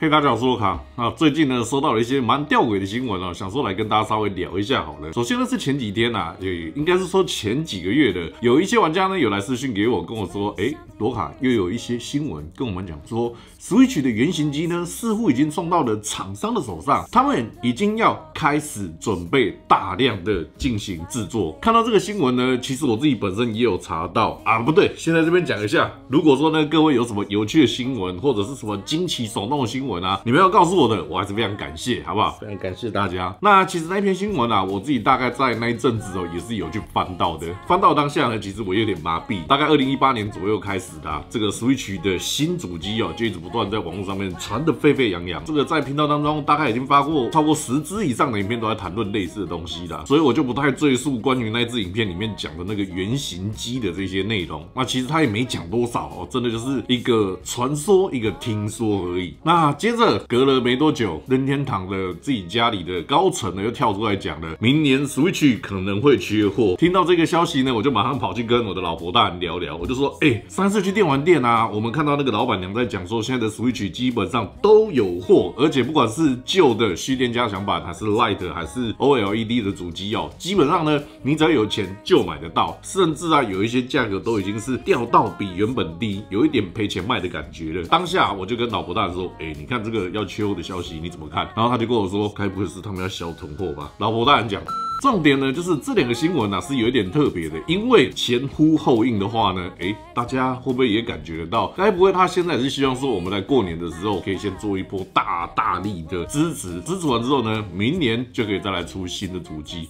黑卡讲说卡啊，最近呢收到了一些蛮吊诡的新闻啊，想说来跟大家稍微聊一下好了。首先呢是前几天啊，应该是说前几个月的，有一些玩家呢有来私讯给我，跟我说，罗卡又有一些新闻跟我们讲说 ，Switch 的原型机呢似乎已经送到了厂商的手上，他们已经要开始准备大量的进行制作。看到这个新闻呢，其实我自己本身也有查到啊，不对，先在这边讲一下。如果说呢各位有什么有趣的新闻，或者是什么惊奇手动的新闻， 你们要告诉我的，我还是非常感谢，好不好？非常感谢大家。那其实那篇新闻啊，我自己大概在那一阵子哦，也是有去翻到的。翻到当下呢，其实我有点麻痹。大概2018年左右开始的、这个 Switch 的新主机哦，就一直不断在网络上面传得沸沸扬扬。这个在频道当中，大概已经发过超过10支以上的影片都在谈论类似的东西啦，所以我就不太赘述关于那支影片里面讲的那个原型机的这些内容。那其实他也没讲多少哦，真的就是一个传说，一个听说而已。那接着隔了没多久，任天堂的自己家里的高层呢又跳出来讲了，明年 Switch 可能会缺货。听到这个消息呢，我就马上跑去跟我的老婆大人聊聊，我就说，347去电玩店啊，我们看到那个老板娘在讲说，现在的 Switch 基本上都有货，而且不管是旧的蓄电加强版，还是 Lite， 还是 OLED 的主机哦，基本上呢，你只要有钱就买得到，甚至啊有一些价格都已经是掉到比原本低，有一点赔钱卖的感觉了。当下我就跟老婆大人说，你看这个要缺货的消息，你怎么看？然后他就跟我说，该不会是他们要小囤货吧？老婆大人讲。重点呢，就是这两个新闻啊是有一点特别的，因为前呼后应的话呢，大家会不会也感觉得到？该不会他现在也是希望说，我们在过年的时候可以先做一波大力的支持，支持完之后呢，明年就可以再来出新的主机。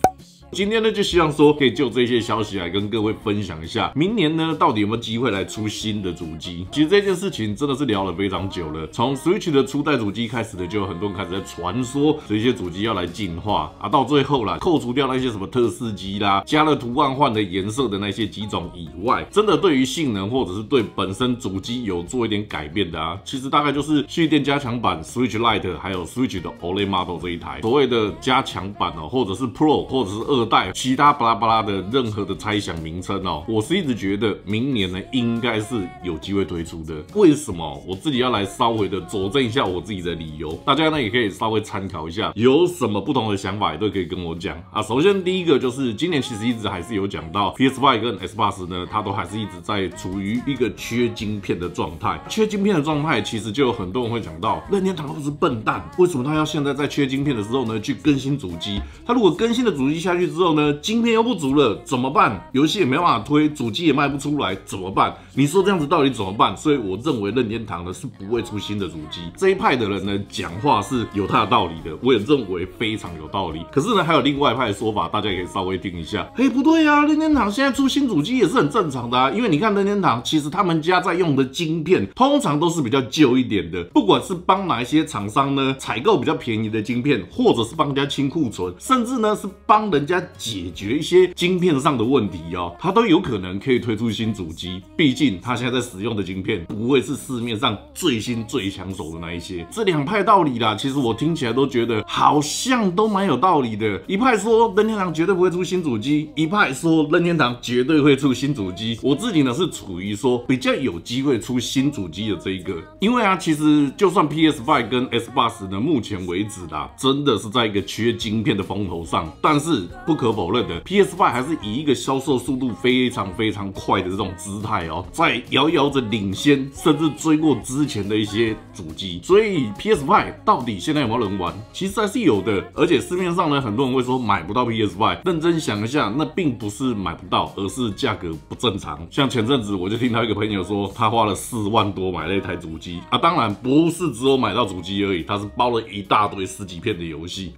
今天呢，就希望说可以就这些消息来跟各位分享一下，明年呢到底有没有机会来出新的主机？其实这件事情真的是聊了非常久了，从 Switch 的初代主机开始的，就有很多人开始在传说这些主机要来进化啊，到最后啦，扣除掉那些什么特仕机啦，加了图案换的颜色的那些机种以外，真的对于性能或者是对本身主机有做一点改变的啊，其实大概就是蓄电加强版 Switch Lite 还有 Switch 的 OLED Model 这一台，所谓的加强版哦，或者是 Pro 或者是2代，其他巴拉巴拉的任何的猜想名称哦，我是一直觉得明年呢应该是有机会推出的。为什么？我自己要来稍微的佐证一下我自己的理由，大家呢也可以稍微参考一下，有什么不同的想法也都可以跟我讲啊。首先第一个就是今年其实一直还是有讲到 PS5 跟 Xbox 呢，它都还是一直在处于一个缺晶片的状态。缺晶片的状态，其实就有很多人会讲到，任天堂都是笨蛋，为什么他要现在在缺晶片的时候呢去更新主机？他如果更新的主机下去之后呢，晶片又不足了，怎么办？游戏也没办法推，主机也卖不出来，怎么办？你说这样子到底怎么办？所以我认为任天堂呢是不会出新的主机。这一派的人呢讲话是有他的道理的，我也认为非常有道理。可是呢，还有另外一派的说法，大家也可以稍微听一下。不对啊，任天堂现在出新主机也是很正常的啊，因为你看任天堂其实他们家在用的晶片通常都是比较旧一点的，不管是帮哪一些厂商呢采购比较便宜的晶片，或者是帮人家清库存，甚至呢是帮人家解决一些晶片上的问题哦，它都有可能可以推出新主机。毕竟它现在在使用的晶片不会是市面上最新最抢手的那一些。这两派道理啦，其实我听起来都觉得好像都蛮有道理的。一派说任天堂绝对不会出新主机，一派说任天堂绝对会出新主机。我自己呢是处于说比较有机会出新主机的这一个，因为啊，其实就算 PS5 跟 Xbox 呢，目前为止啦，真的是在一个缺晶片的风头上，但是。不可否认的 ，PS5 还是以一个销售速度非常快的这种姿态哦，在遥遥领先，甚至追过之前的一些主机。所以 PS5 到底现在有没有人玩？其实还是有的。而且市面上呢，很多人会说买不到 PS5。认真想一下，那并不是买不到，而是价格不正常。像前阵子我就听到一个朋友说，他花了4万多买了一台主机啊。当然不是只有买到主机而已，他是包了一大堆10几片的游戏。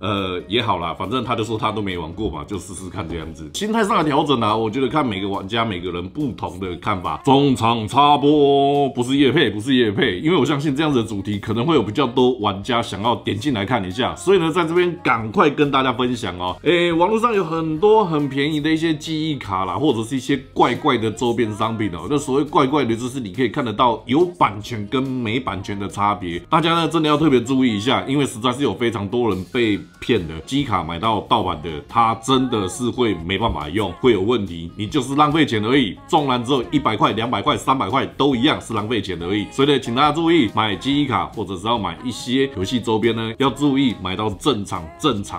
也好啦，反正他就说他都没玩过。就试试看这样子，心态上的调整啊，我觉得看每个玩家每个人不同的看法。中场插播，不是业配，不是业配，因为我相信这样子的主题可能会有比较多玩家想要点进来看一下，所以呢，在这边赶快跟大家分享哦。网络上有很多很便宜的一些记忆卡啦，或者是一些怪怪的周边商品哦。那所谓怪怪的，就是你可以看得到有版权跟没版权的差别，大家呢真的要特别注意一下，因为实在是有非常多人被骗的，记忆卡买到盗版的，他真的是会没办法用，会有问题。你就是浪费钱而已，中完之后100块、200块、300块都一样是浪费钱而已。所以呢，请大家注意，买记忆卡或者是要买一些游戏周边呢，要注意买到正常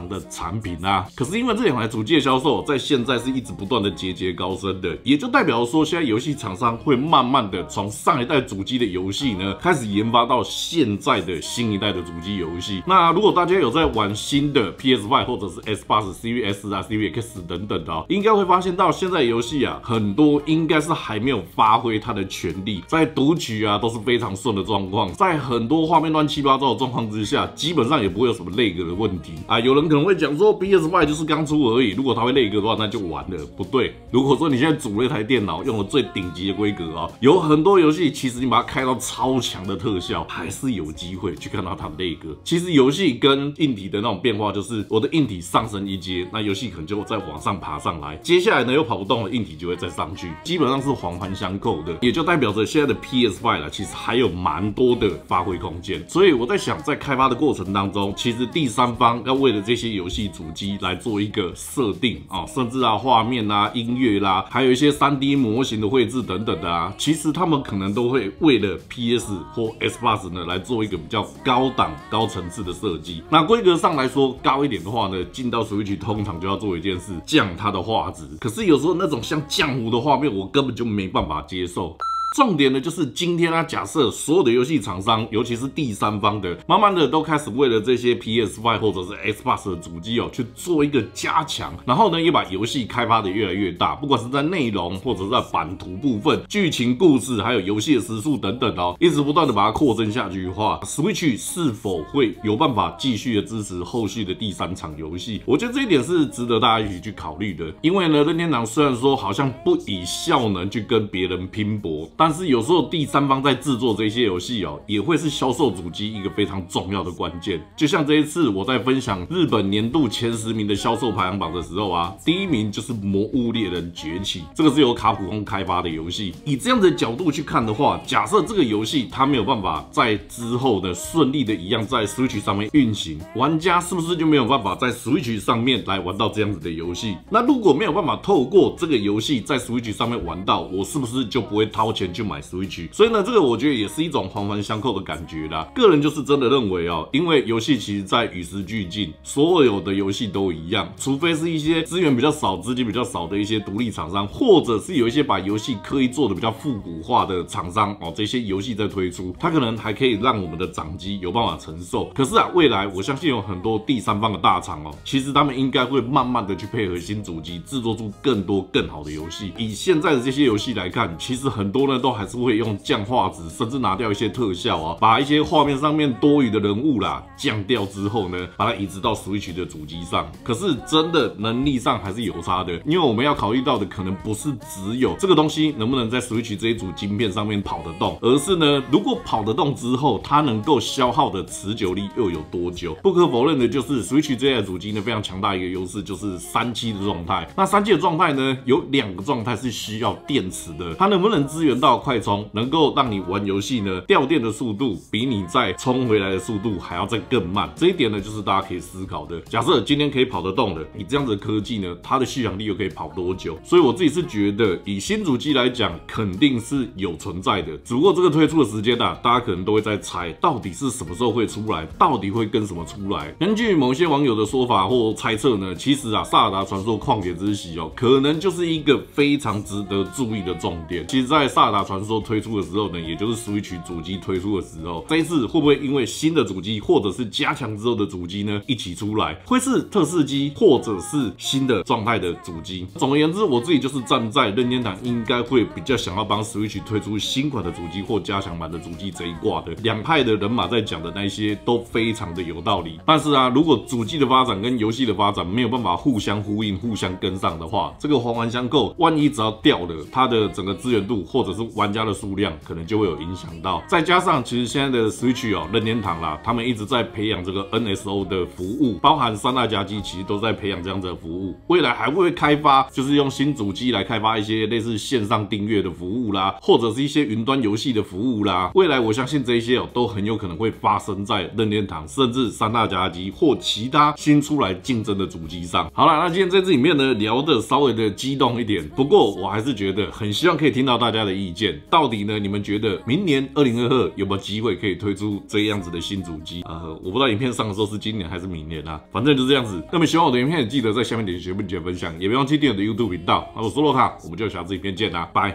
的产品啊。可是因为这两台主机的销售在现在是一直不断的节节高升的，也就代表说现在游戏厂商会慢慢的从上一代主机的游戏呢，开始研发到现在的新一代的主机游戏。那如果大家有在玩新的 PS5 或者是 Xbox Series 啊、Series X 等等的，应该会发现到现在游戏啊，很多应该是还没有发挥它的全力，在读取啊都是非常顺的状况，在很多画面乱七八糟的状况之下，基本上也不会有什么lag的问题啊。有人可能会讲说 PS5 就是刚出而已，如果它会lag的话，那就完了。不对，如果说你现在组了一台电脑，用了最顶级的规格啊，有很多游戏其实你把它开到超强的特效，还是有机会去看到它的lag。其实游戏跟硬体的那种变化，就是我的硬体上升一阶，那游戏可能就再往上爬上来，接下来呢又跑不动了，硬体就会再上去，基本上是环环相扣的，也就代表着现在的 PS5 啦，其实还有蛮多的发挥空间。所以我在想，在开发的过程当中，其实第三方要为了这些游戏主机来做一个设定啊，甚至啊画面啦、音乐啦，还有一些 3D 模型的绘制等等的啊，其实他们可能都会为了 PS 或 Xbox 呢来做一个比较高档、高层次的设计。那规格上来说高一点的话呢，进到 Switch 通常就要做一件事，降它的画质。可是有时候那种像浆糊的画面，我根本就没办法接受。重点呢，就是今天啊，假设所有的游戏厂商，尤其是第三方的，慢慢的都开始为了这些 PS5 或者是 Xbox 的主机哦，去做一个加强，然后呢，也把游戏开发的越来越大，不管是在内容或者是在版图部分、剧情故事，还有游戏的时速等等哦，一直不断的把它扩增下去的话 ，Switch 是否会有办法继续的支持后续的第三场游戏？我觉得这一点是值得大家一起去考虑的，因为呢，任天堂虽然说好像不以效能去跟别人拼搏，但是有时候第三方在制作这些游戏哦，也会是销售主机一个非常重要的关键。就像这一次我在分享日本年度前10名的销售排行榜的时候啊，第一名就是《魔物猎人崛起》，这个是由卡普空开发的游戏。以这样的角度去看的话，假设这个游戏它没有办法在之后呢顺利的一样在 Switch 上面运行，玩家是不是就没有办法在 Switch 上面来玩到这样子的游戏？那如果没有办法透过这个游戏在 Switch 上面玩到，我是不是就不会掏钱去买 Switch？ 所以呢，这个我觉得也是一种环环相扣的感觉啦。个人就是真的认为哦，因为游戏其实在与时俱进，所有的游戏都一样，除非是一些资源比较少、资金比较少的一些独立厂商，或者是有一些把游戏刻意做的比较复古化的厂商哦，这些游戏在推出，它可能还可以让我们的掌机有办法承受。可是啊，未来我相信有很多第三方的大厂哦，其实他们应该会慢慢的去配合新主机，制作出更多更好的游戏。以现在的这些游戏来看，其实很多呢，都还是会用降画质，甚至拿掉一些特效啊，把一些画面上面多余的人物啦降掉之后呢，把它移植到 Switch 的主机上。可是真的能力上还是有差的，因为我们要考虑到的可能不是只有这个东西能不能在 Switch 这一组晶片上面跑得动，而是呢，如果跑得动之后，它能够消耗的持久力又有多久？不可否认的就是 Switch 这台主机呢非常强大一个优势就是3/7的状态。那3/7的状态呢，有2个状态是需要电池的，它能不能支援到？快充能够让你玩游戏呢，掉电的速度比你再充回来的速度还要再更慢。这一点呢，就是大家可以思考的。假设今天可以跑得动了，你这样子的科技呢，它的续航力又可以跑多久？所以我自己是觉得，以新主机来讲，肯定是有存在的。只不过这个推出的时间啊，大家可能都会在猜，到底是什么时候会出来，到底会跟什么出来？根据某些网友的说法或猜测呢，其实啊，《萨尔达传说：旷野之息》哦，可能就是一个非常值得注意的重点。其实，在《萨尔达传说》推出的时候呢，也就是 Switch 主机推出的时候，这一次会不会因为新的主机或者是加强之后的主机呢一起出来，会是特仕机或者是新的状态的主机？总而言之，我自己就是站在任天堂应该会比较想要帮 Switch 推出新款的主机或加强版的主机这一挂的。两派的人马在讲的那些都非常的有道理，但是啊，如果主机的发展跟游戏的发展没有办法互相呼应、互相跟上的话，这个环环相扣，万一只要掉了它的整个资源度或者是玩家的数量可能就会有影响到。再加上其实现在的 Switch 哦，任天堂啦，他们一直在培养这个 NSO 的服务，包含三大家机其实都在培养这样子的服务。未来还会开发，就是用新主机来开发一些类似线上订阅的服务啦，或者是一些云端游戏的服务啦。未来我相信这一些哦，都很有可能会发生在任天堂，甚至三大家机或其他新出来竞争的主机上。好啦，那今天在这里面呢，聊的稍微的激动一点，不过我还是觉得很希望可以听到大家的意见。到底呢，你们觉得明年2022有没有机会可以推出这样子的新主机？我不知道影片上的时候是今年还是明年啦，反正就是这样子。那么喜欢我的影片，记得在下面点击全部点分享，也别忘记订阅我的 YouTube 频道。那我是洛卡，我们就下次影片见啦，拜。